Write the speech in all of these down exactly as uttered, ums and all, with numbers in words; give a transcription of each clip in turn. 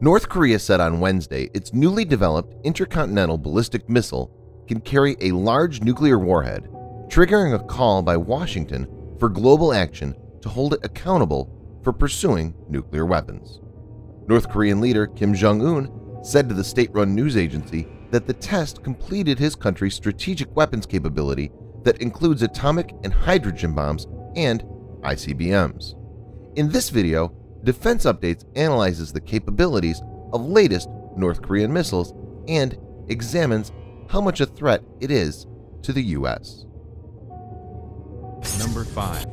North Korea said on Wednesday its newly developed intercontinental ballistic missile can carry a large nuclear warhead, triggering a call by Washington for global action to hold it accountable for pursuing nuclear weapons. North Korean leader Kim Jong-un said to the state-run news agency that the test completed his country's strategic weapons capability that includes atomic and hydrogen bombs and I C B Ms. In this video, Defense Updates analyzes the capabilities of latest North Korean missiles and examines how much a threat it is to the U S. Number five.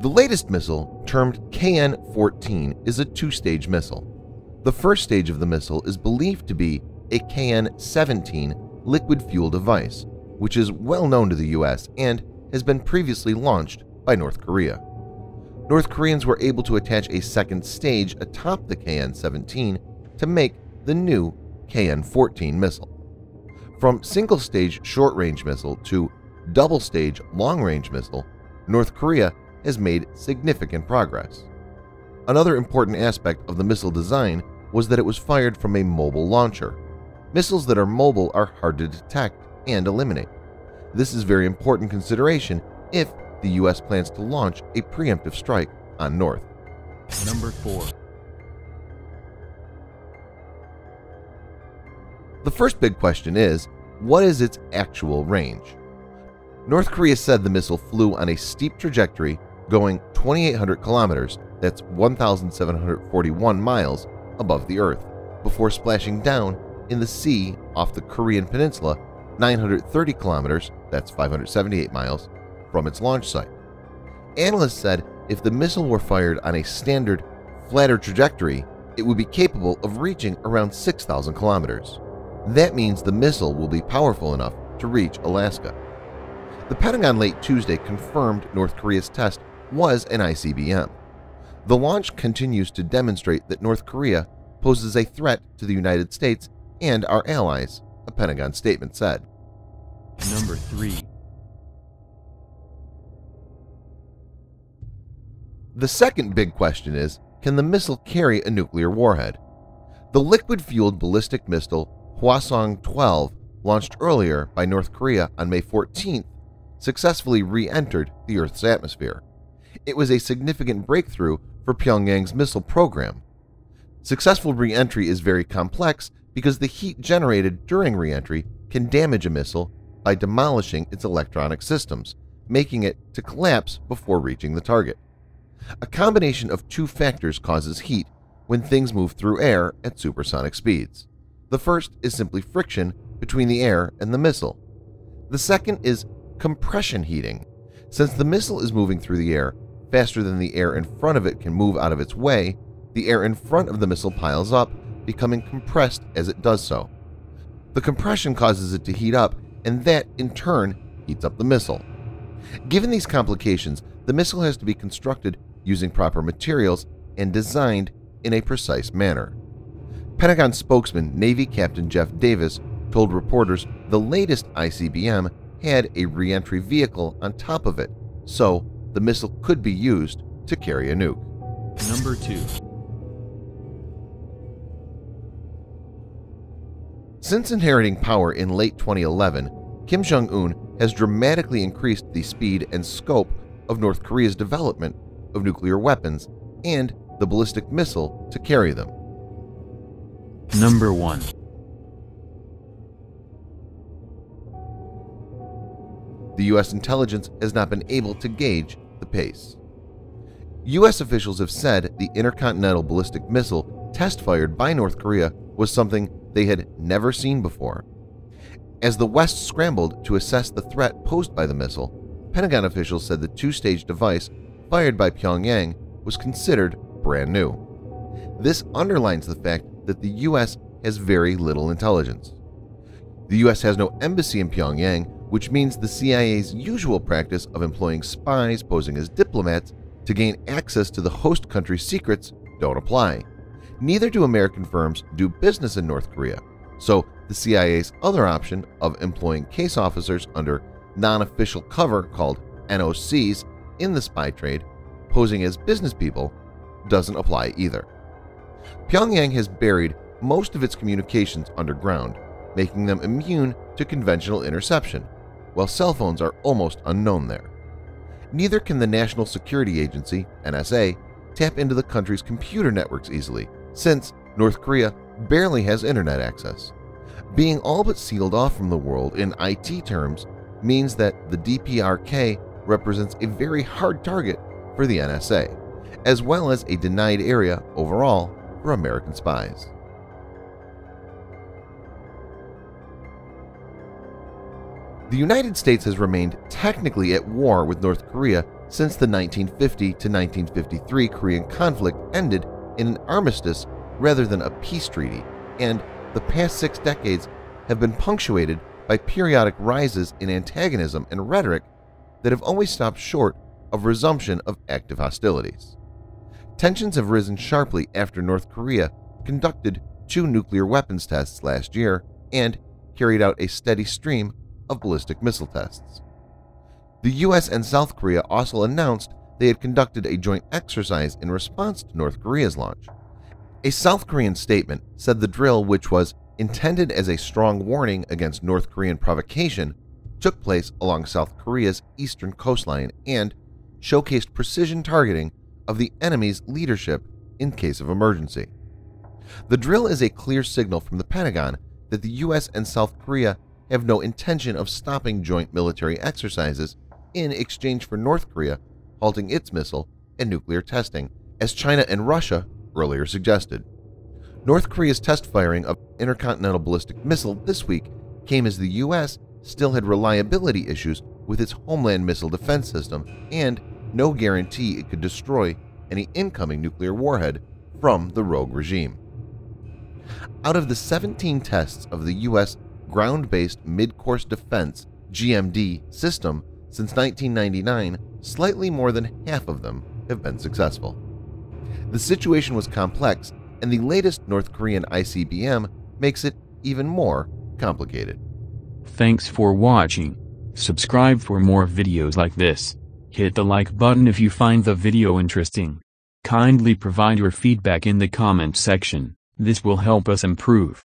The latest missile, termed K N fourteen, is a two-stage missile. The first stage of the missile is believed to be a K N seventeen liquid fuel device, which is well known to the U S and has been previously launched by North Korea. North Koreans were able to attach a second stage atop the K N seventeen to make the new K N fourteen missile. From single-stage short-range missile to double-stage long-range missile, North Korea has made significant progress. Another important aspect of the missile design was that it was fired from a mobile launcher. Missiles that are mobile are hard to detect and eliminate. This is a very important consideration if the U S plans to launch a preemptive strike on North. Number four. The first big question is, what is its actual range? North Korea said the missile flew on a steep trajectory going twenty-eight hundred kilometers, that's one thousand seven hundred forty-one miles, above the Earth, before splashing down in the sea off the Korean Peninsula nine hundred thirty kilometers, that's five hundred seventy-eight miles, from its launch site. Analysts said if the missile were fired on a standard, flatter trajectory, it would be capable of reaching around six thousand kilometers. That means the missile will be powerful enough to reach Alaska. The Pentagon late Tuesday confirmed North Korea's test was an I C B M. The launch continues to demonstrate that North Korea poses a threat to the United States and our allies, a Pentagon statement said. Number three. The second big question is, can the missile carry a nuclear warhead? The liquid-fueled ballistic missile Hwasong twelve, launched earlier by North Korea on May fourteenth, successfully re-entered the Earth's atmosphere. It was a significant breakthrough for Pyongyang's missile program. Successful re-entry is very complex because the heat generated during re-entry can damage a missile by demolishing its electronic systems, making it to collapse before reaching the target. A combination of two factors causes heat when things move through air at supersonic speeds. The first is simply friction between the air and the missile. The second is compression heating. Since the missile is moving through the air faster than the air in front of it can move out of its way, the air in front of the missile piles up, becoming compressed as it does so. The compression causes it to heat up, and that, in turn, heats up the missile. Given these complications, the missile has to be constructed using proper materials and designed in a precise manner. Pentagon spokesman Navy Captain Jeff Davis told reporters the latest I C B M had a re-entry vehicle on top of it, so the missile could be used to carry a nuke. Number two. Since inheriting power in late twenty eleven, Kim Jong-un has dramatically increased the speed and scope of North Korea's development of nuclear weapons and the ballistic missile to carry them. Number one. The U S intelligence has not been able to gauge the pace. U S officials have said the intercontinental ballistic missile test fired by North Korea was something they had never seen before. As the West scrambled to assess the threat posed by the missile, Pentagon officials said the two-stage device fired by Pyongyang was considered brand new. This underlines the fact that the U S has very little intelligence. The U S has no embassy in Pyongyang, which means the C I A's usual practice of employing spies posing as diplomats to gain access to the host country's secrets don't apply. Neither do American firms do business in North Korea, so the C I A's other option of employing case officers under non-official cover called N O Cs in the spy trade posing as business people doesn't apply either. Pyongyang has buried most of its communications underground, making them immune to conventional interception, while cell phones are almost unknown there. Neither can the National Security Agency, N S A, tap into the country's computer networks easily, since North Korea barely has internet access. Being all but sealed off from the world in I T terms means that the D P R K represents a very hard target for the N S A, as well as a denied area overall for American spies. The United States has remained technically at war with North Korea since the nineteen fifty to nineteen fifty-three Korean conflict ended in an armistice rather than a peace treaty, and the past six decades have been punctuated by periodic rises in antagonism and rhetoric that have always stopped short of resumption of active hostilities. Tensions have risen sharply after North Korea conducted two nuclear weapons tests last year and carried out a steady stream of ballistic missile tests. The U S and South Korea also announced they had conducted a joint exercise in response to North Korea's launch. A South Korean statement said the drill, which was intended as a strong warning against North Korean provocation, took place along South Korea's eastern coastline and showcased precision targeting of the enemy's leadership in case of emergency. The drill is a clear signal from the Pentagon that the U S and South Korea have no intention of stopping joint military exercises in exchange for North Korea halting its missile and nuclear testing, as China and Russia earlier suggested. North Korea's test firing of intercontinental ballistic missile this week came as the U S still had reliability issues with its homeland missile defense system and no guarantee it could destroy any incoming nuclear warhead from the rogue regime. Out of the seventeen tests of the U S ground-based mid-course defense G M D system since nineteen ninety-nine, slightly more than half of them have been successful. The situation was complex, and the latest North Korean I C B M makes it even more complicated. Thanks for watching. Subscribe for more videos like this. Hit the like button if you find the video interesting. Kindly provide your feedback in the comment section. This will help us improve.